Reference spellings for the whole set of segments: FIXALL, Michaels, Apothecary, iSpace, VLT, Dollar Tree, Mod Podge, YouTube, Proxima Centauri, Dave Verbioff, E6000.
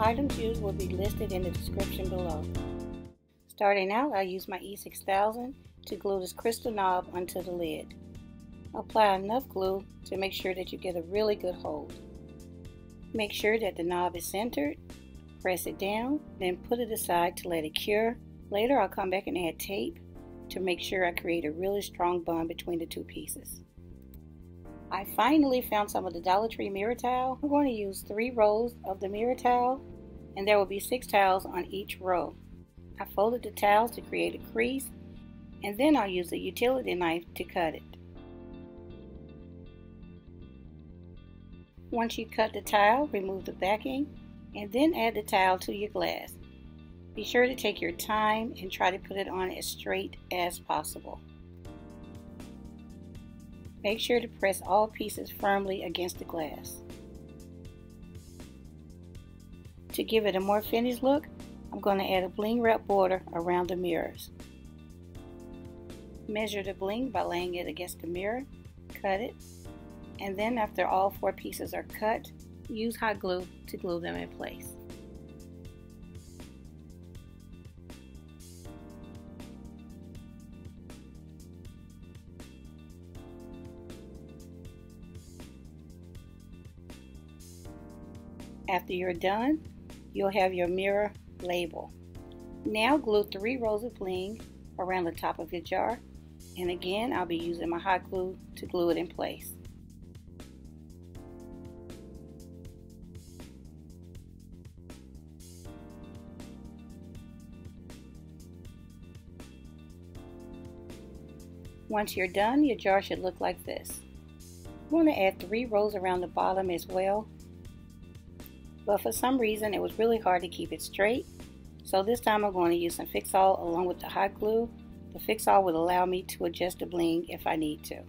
items used will be listed in the description below. Starting out, I use my E6000 to glue this crystal knob onto the lid. Apply enough glue to make sure that you get a really good hold. Make sure that the knob is centered, press it down, then put it aside to let it cure. Later I'll come back and add tape to make sure I create a really strong bond between the two pieces. I finally found some of the Dollar Tree mirror towel. I'm going to use 3 rows of the mirror towel, and there will be 6 towels on each row. I folded the towels to create a crease, and then I'll use a utility knife to cut it. Once you cut the towel, remove the backing, and then add the towel to your glass. Be sure to take your time and try to put it on as straight as possible. Make sure to press all pieces firmly against the glass. To give it a more finished look, I'm going to add a bling wrap border around the mirrors. Measure the bling by laying it against the mirror, cut it, and then after all 4 pieces are cut, use hot glue to glue them in place. After you're done, you'll have your mirror label. Now glue 3 rows of bling around the top of your jar, and again I'll be using my hot glue to glue it in place. Once you're done, your jar should look like this. I'm going to add 3 rows around the bottom as well, but for some reason it was really hard to keep it straight, so this time I'm going to use some FIXALL along with the hot glue. The FIXALL will allow me to adjust the bling if I need to.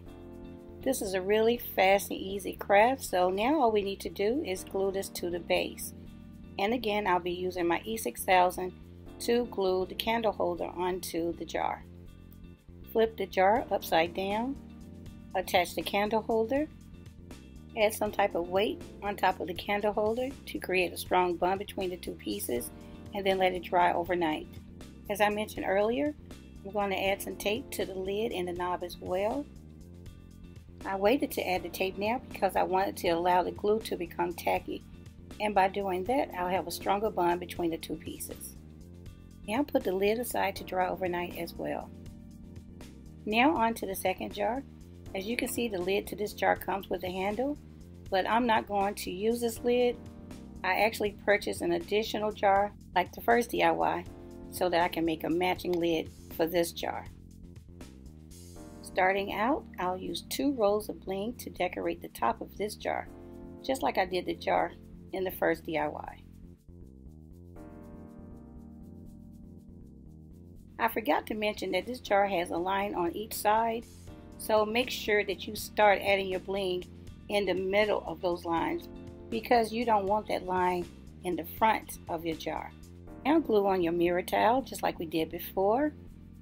This is a really fast and easy craft, so now all we need to do is glue this to the base. And again, I'll be using my E6000 to glue the candle holder onto the jar. Flip the jar upside down, attach the candle holder, add some type of weight on top of the candle holder to create a strong bond between the two pieces, and then let it dry overnight. As I mentioned earlier, I'm going to add some tape to the lid and the knob as well. I waited to add the tape now because I wanted to allow the glue to become tacky, and by doing that I'll have a stronger bond between the two pieces. Now put the lid aside to dry overnight as well. Now onto the second jar. As you can see, the lid to this jar comes with a handle, but I'm not going to use this lid. I actually purchased an additional jar like the first DIY so that I can make a matching lid for this jar. Starting out, I'll use 2 rows of bling to decorate the top of this jar, just like I did the jar in the first DIY. I forgot to mention that this jar has a line on each side, so make sure that you start adding your bling in the middle of those lines, because you don't want that line in the front of your jar. Now glue on your mirror towel just like we did before.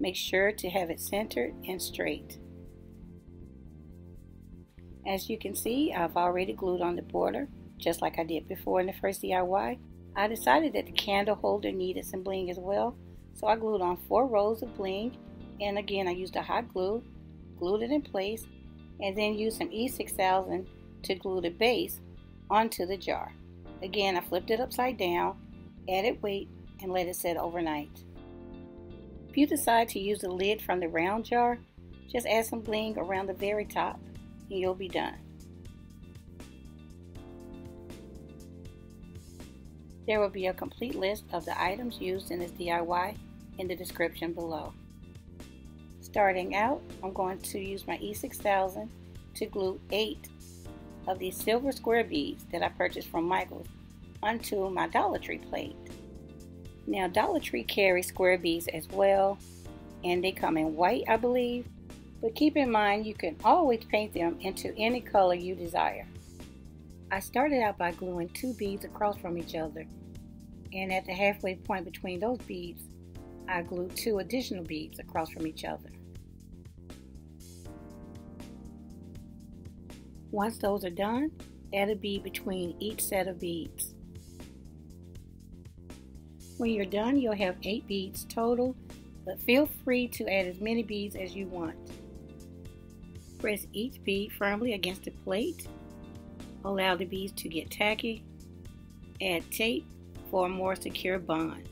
Make sure to have it centered and straight. As you can see, I've already glued on the border just like I did before in the first DIY. I decided that the candle holder needed some bling as well, so I glued on 4 rows of bling, and again I used a hot glue, glued it in place, and then used some E6000 to glue the base onto the jar. Again, I flipped it upside down, added weight, and let it set overnight. If you decide to use the lid from the round jar, just add some bling around the very top and you'll be done. There will be a complete list of the items used in this DIY in the description below. Starting out, I'm going to use my E6000 to glue 8 of these silver square beads that I purchased from Michaels onto my Dollar Tree plate. Now Dollar Tree carries square beads as well, and they come in white, I believe, but keep in mind you can always paint them into any color you desire. I started out by gluing 2 beads across from each other, and at the halfway point between those beads, I glued 2 additional beads across from each other. Once those are done, add a bead between each set of beads. When you're done, you'll have 8 beads total, but feel free to add as many beads as you want. Press each bead firmly against the plate. Allow the beads to get tacky. Add tape for a more secure bond.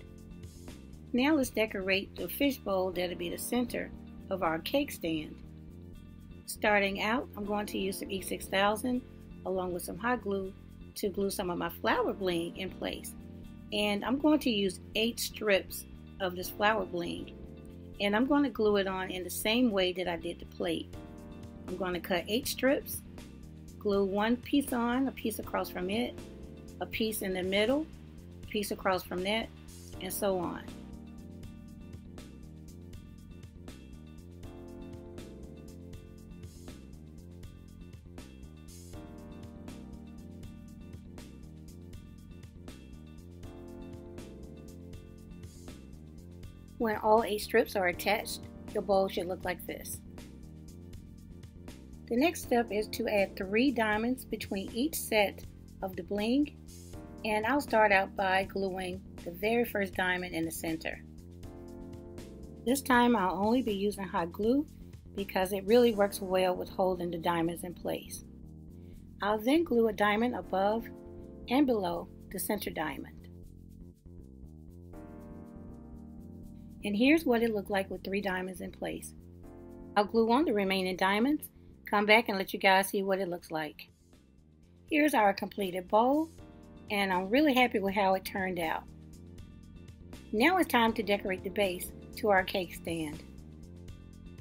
Now let's decorate the fishbowl that'll be the center of our cake stand. Starting out, I'm going to use some E6000 along with some hot glue to glue some of my flower bling in place. And I'm going to use 8 strips of this flower bling. And I'm going to glue it on in the same way that I did the plate. I'm going to cut 8 strips, glue one piece on, a piece across from it, a piece in the middle, a piece across from that, and so on. When all 8 strips are attached, your bowl should look like this. The next step is to add 3 diamonds between each set of the bling, and I'll start out by gluing the very first diamond in the center. This time I'll only be using hot glue because it really works well with holding the diamonds in place. I'll then glue a diamond above and below the center diamond. And here's what it looked like with 3 diamonds in place. I'll glue on the remaining diamonds, come back and let you guys see what it looks like. Here's our completed bowl, and I'm really happy with how it turned out. Now it's time to decorate the base to our cake stand.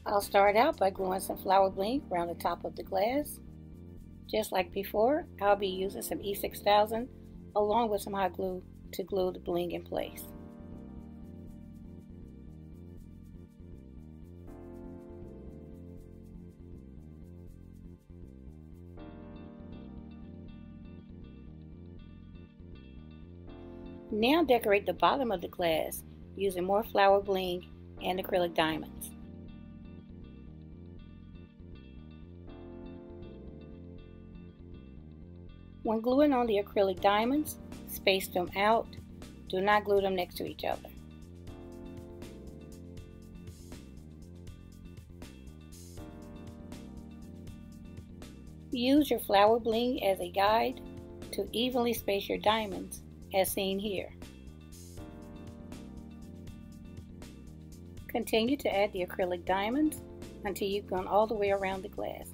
I'll start out by gluing some flower bling around the top of the glass. Just like before, I'll be using some E6000 along with some hot glue to glue the bling in place. Now decorate the bottom of the glass using more flower bling and acrylic diamonds. When gluing on the acrylic diamonds, space them out. Do not glue them next to each other. Use your flower bling as a guide to evenly space your diamonds, as seen here. Continue to add the acrylic diamonds until you've gone all the way around the glass.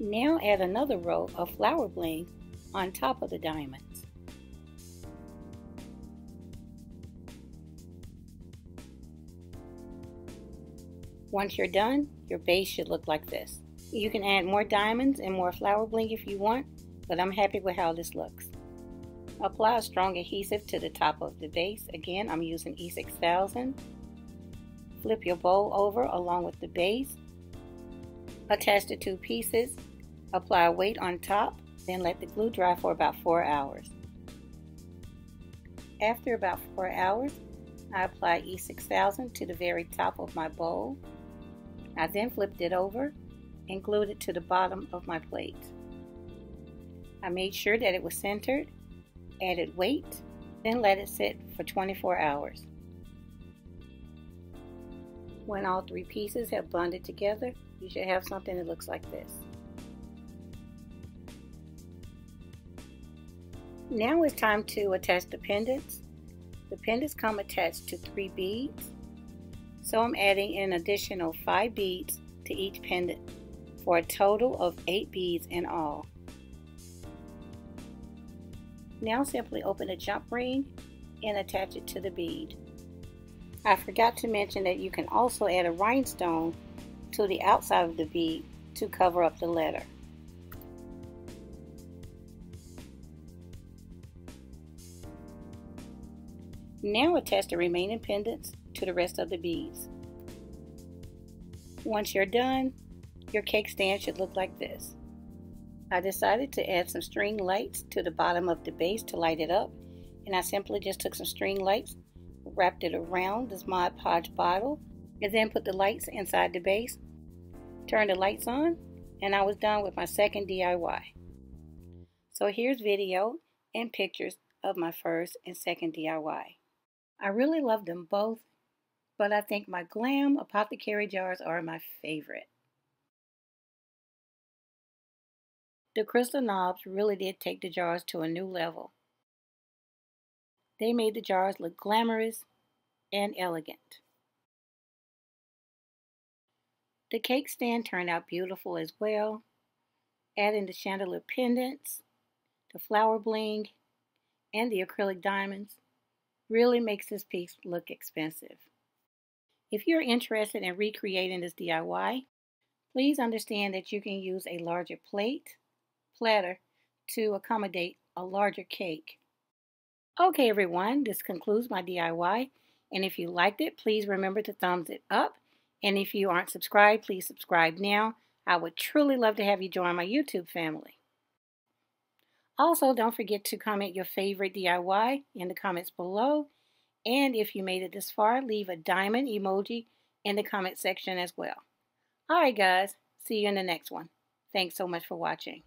Now add another row of flower bling on top of the diamonds. Once you're done, your base should look like this. You can add more diamonds and more flower bling if you want, but I'm happy with how this looks. Apply a strong adhesive to the top of the base. Again, I'm using E6000. Flip your bowl over along with the base. Attach the 2 pieces. Apply a weight on top, then let the glue dry for about 4 hours. After about 4 hours, I apply E6000 to the very top of my bowl. I then flipped it over and glued it to the bottom of my plate. I made sure that it was centered, added weight, then let it sit for 24 hours. When all 3 pieces have bonded together, you should have something that looks like this. Now it's time to attach the pendants. The pendants come attached to 3 beads, so I'm adding an additional 5 beads to each pendant, for a total of 8 beads in all. Now simply open a jump ring and attach it to the bead. I forgot to mention that you can also add a rhinestone to the outside of the bead to cover up the letter. Now attach the remaining pendants to the rest of the beads. Once you're done, your cake stand should look like this. I decided to add some string lights to the bottom of the base to light it up, and I simply just took some string lights, wrapped it around this Mod Podge bottle, and then put the lights inside the base, turned the lights on, and I was done with my second DIY. So here's video and pictures of my first and second DIY. I really love them both, but I think my glam apothecary jars are my favorite. The crystal knobs really did take the jars to a new level. They made the jars look glamorous and elegant. The cake stand turned out beautiful as well, adding the chandelier pendants, the flower bling, and the acrylic diamonds really makes this piece look expensive. If you're interested in recreating this DIY, please understand that you can use a larger platter to accommodate a larger cake. Okay everyone, this concludes my DIY, and if you liked it, please remember to thumbs it up. And if you aren't subscribed, please subscribe now. I would truly love to have you join my YouTube family. Also, don't forget to comment your favorite DIY in the comments below. And if you made it this far, leave a diamond emoji in the comment section as well. Alright guys, see you in the next one. Thanks so much for watching.